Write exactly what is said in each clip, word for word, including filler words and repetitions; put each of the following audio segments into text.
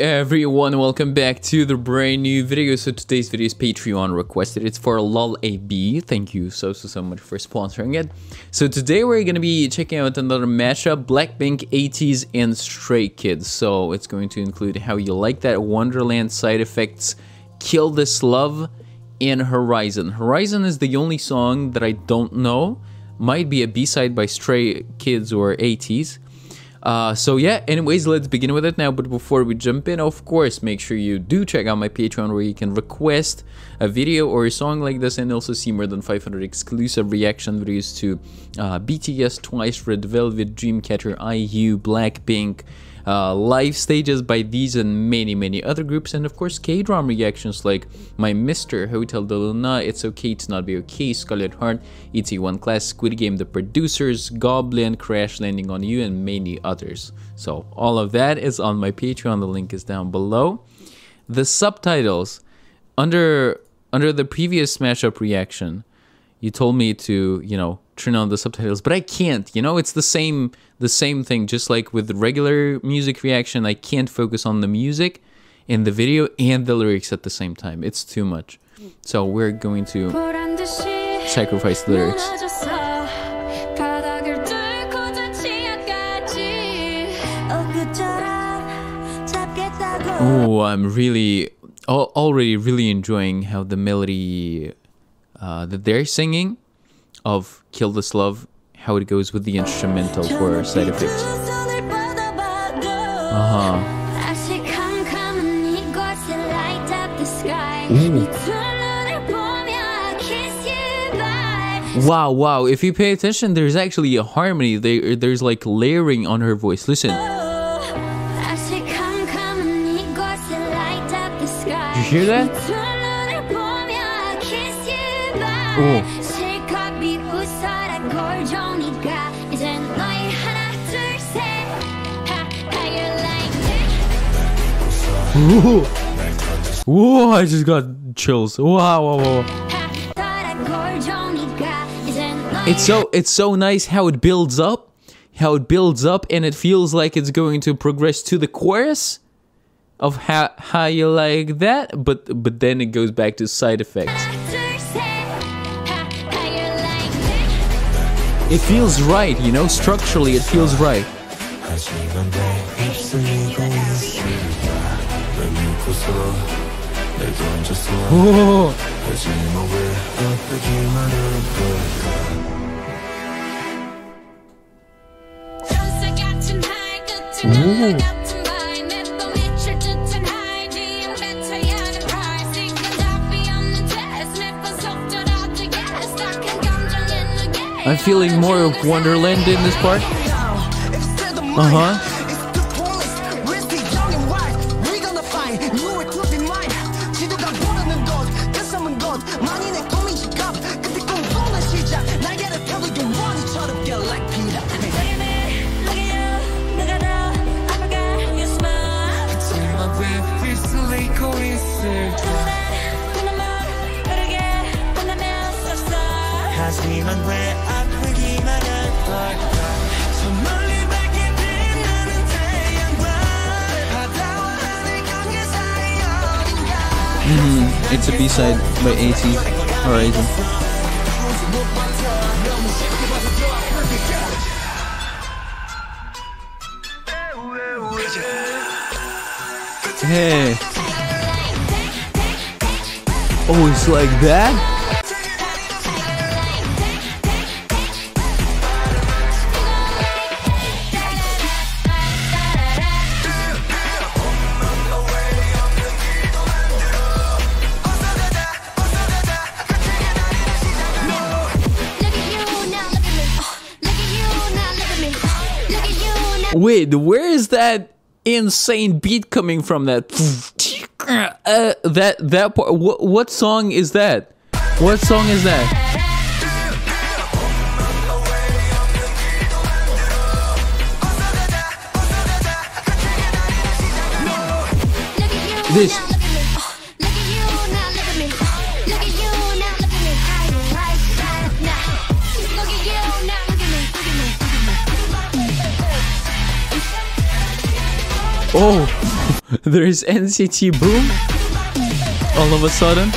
everyone, welcome back to the brand new video. So today's video is Patreon requested. It's for LOLAB. Thank you so so so much for sponsoring it. So today we're gonna be checking out another mashup: BLACKPINK, ATEEZ, and Stray Kids. So it's going to include How You Like That, Wonderland, Side Effects, Kill This Love, and Horizon. Horizon is the only song that I don't know. Might be a B-side by Stray Kids or ATEEZ. Uh, so yeah, anyways, let's begin with it now. But before we jump in, of course, make sure you do check out my Patreon, where you can request a video or a song like this and also see more than five hundred exclusive reaction videos to uh, B T S, Twice, Red Velvet, Dreamcatcher, I U, BLACKPINK, uh, live stages by these and many many other groups, and of course K-drama reactions like My Mister, Hotel de Luna, It's Okay to Not Be Okay, Scarlet Heart, E T one Class, Squid Game, The Producers, Goblin, Crash Landing on You, and many others. Others. So all of that is on my Patreon. The link is down below. The subtitles under under the previous mashup reaction, you told me to, you know, turn on the subtitles, but I can't. You know, it's the same the same thing. Just like with the regular music reaction, I can't focus on the music in the video and the lyrics at the same time. It's too much. So we're going to sacrifice the lyrics. Oh, I'm really already really enjoying how the melody uh, that they're singing of Kill This Love, how it goes with the instrumental for Side Effects. Uh-huh. Wow, wow. If you pay attention, there's actually a harmony. They, there's like layering on her voice. Listen. Hear that? Ooh. Ooh, I just got chills. Wow, wow, wow. It's so it's so nice how it builds up, how it builds up, and it feels like it's going to progress to the chorus of how, how you like that, but but then it goes back to Side Effects. It feels right, you know, structurally it feels right. Whoa. Whoa. I'm feeling more of Wonderland in this part. Uh-huh. Mm-hmm. It's a B-side by ATEEZ, Horizon. Hey. Oh, it's like that? Wait, where is that insane beat coming from? That uh, that that part. What, what song is that? What song is that? This. Oh, There is N C T Boom all of a sudden.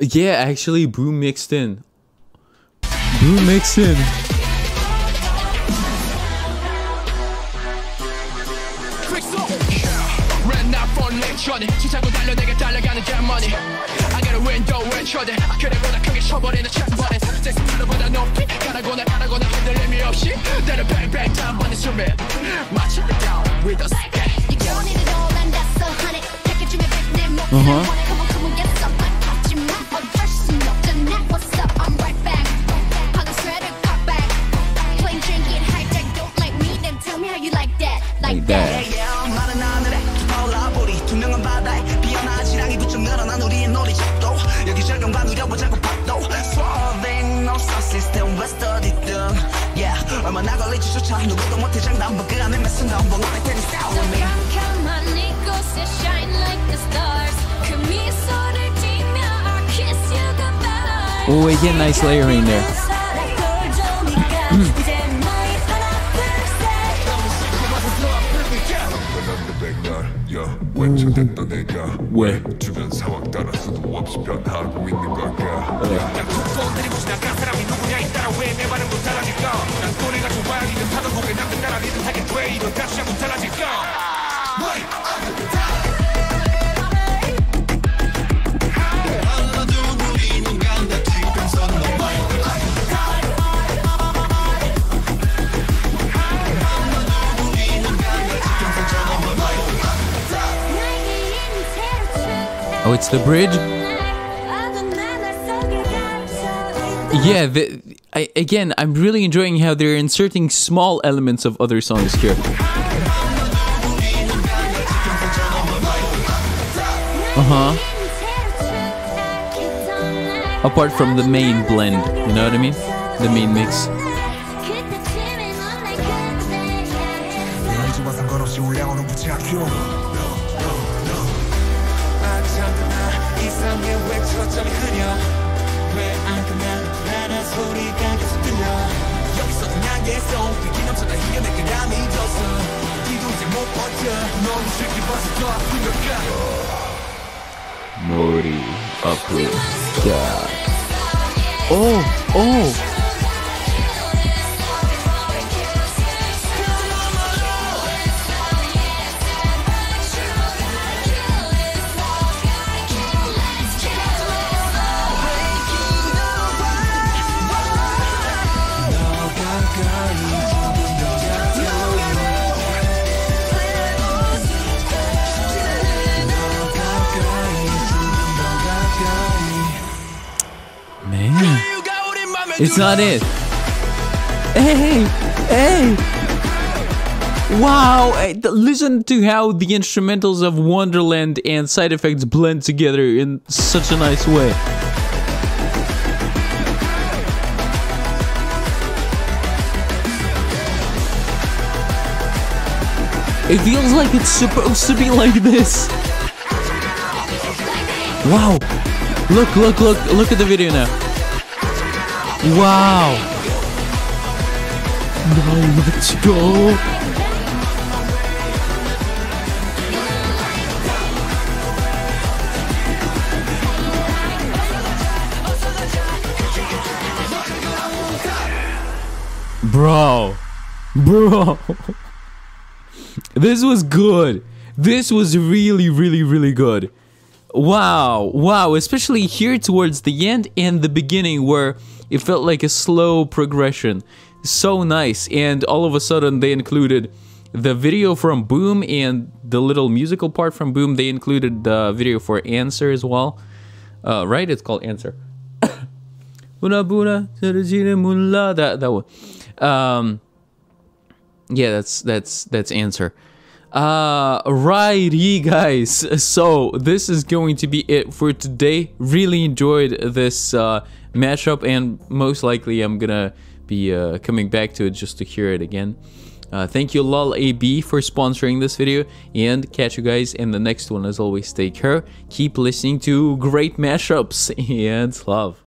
Yeah, actually Boom mixed in. Boom mixed in. Uh-huh. Oh, we get nice layering there. Oh, it's the bridge? Yeah, the, I, again, I'm really enjoying how they're inserting small elements of other songs here. Uh-huh. Apart from the main blend, you know what I mean? The main mix. Oh, oh. It's not it. Hey, hey! Wow! Listen to how the instrumentals of Wonderland and Side Effects blend together in such a nice way. It feels like it's supposed to be like this. Wow! Look, look, look, look at the video now. Wow! Now let's go! Bro! Bro! This was good! This was really, really, really good! Wow! Wow! Especially here towards the end and the beginning where it felt like a slow progression. So nice. And all of a sudden they included the video from Boom and the little musical part from Boom. They included the video for Answer as well. Uh, right? It's called Answer. that, that one. Um, yeah, that's, that's, that's Answer. Uh, righty guys. So this is going to be it for today. Really enjoyed this uh, matchup, and most likely I'm gonna be uh, coming back to it just to hear it again. Uh, thank you LOLAB for sponsoring this video, and catch you guys in the next one. As always, take care, keep listening to great mashups, and love.